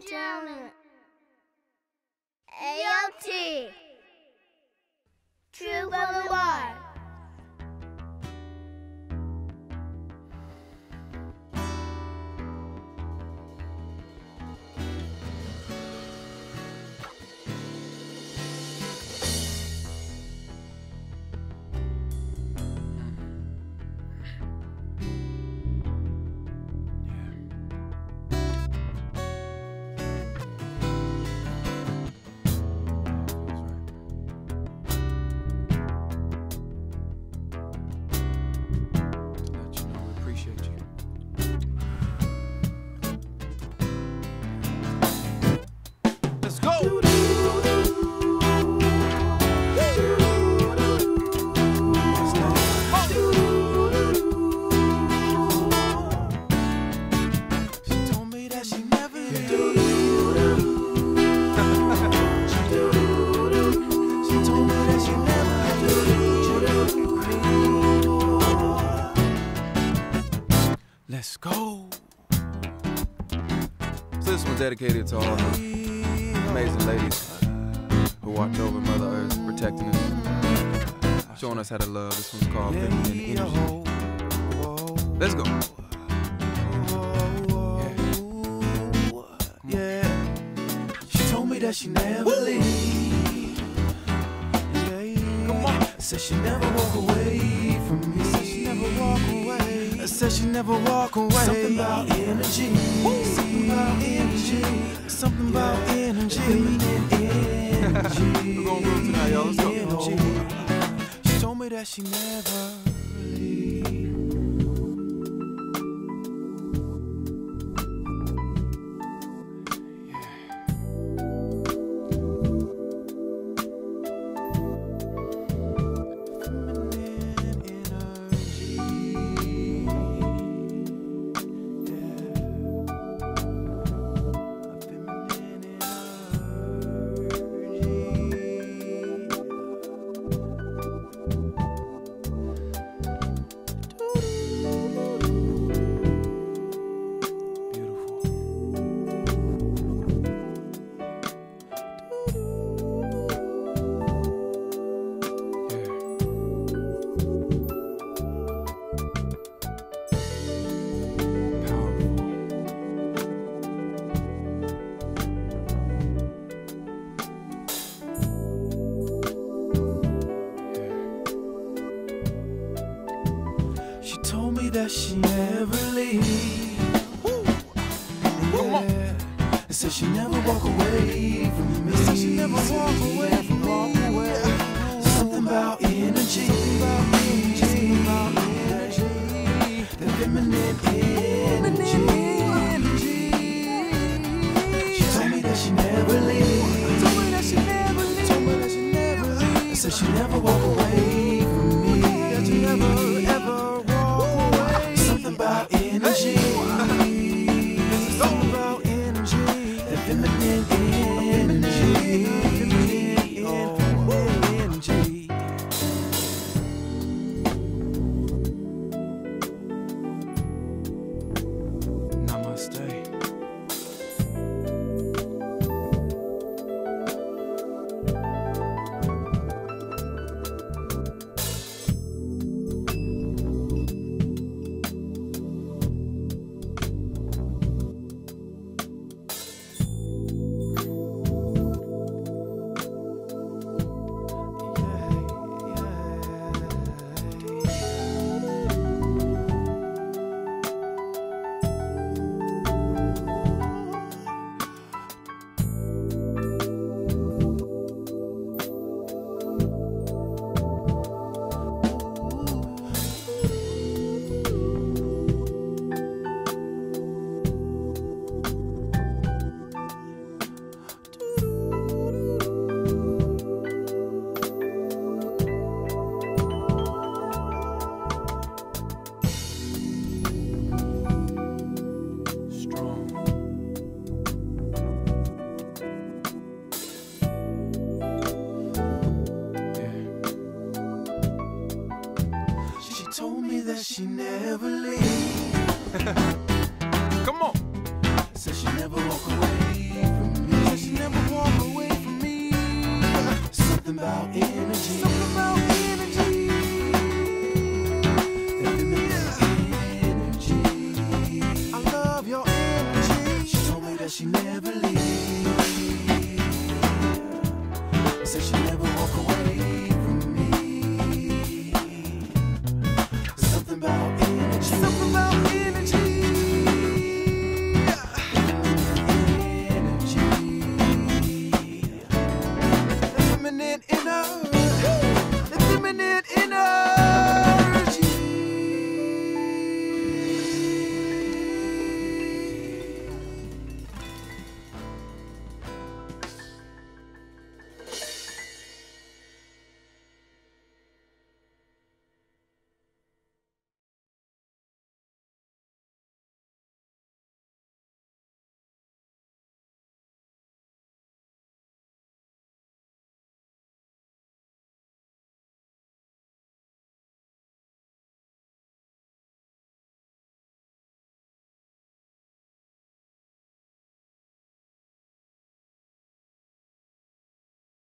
and talent. ALT. True Brother Y. Let's go. So this one's dedicated to all the amazing ladies who watch over Mother Earth, protecting us, showing us how to love. This one's called Feminine Energy. Let's go. Yeah. Yeah. She told me that she never leaves. Yeah. Come on. Said she never walk away from me. Said she never walk away. Said she never walk away. Something about energy. Woo. Something about energy. Something about energy. We're gonna go tonight, y'all. Let's go. She told me that she never leaves. That she never leaves. Yeah. Said so she never walk away from me. Said so she never walk away from me. Yeah. Something about energy. Something about energy. Something about energy. The feminine energy. She told me that she never leaves. Told me that she never leaves. Told me that she never leaves. Said so she never walk away from me. That she never ever. Energy. This is all about energy. The feminine energy. Namaste. about energy. Something about energy. Nothing about energy. I love your energy. She told me that she never leaves.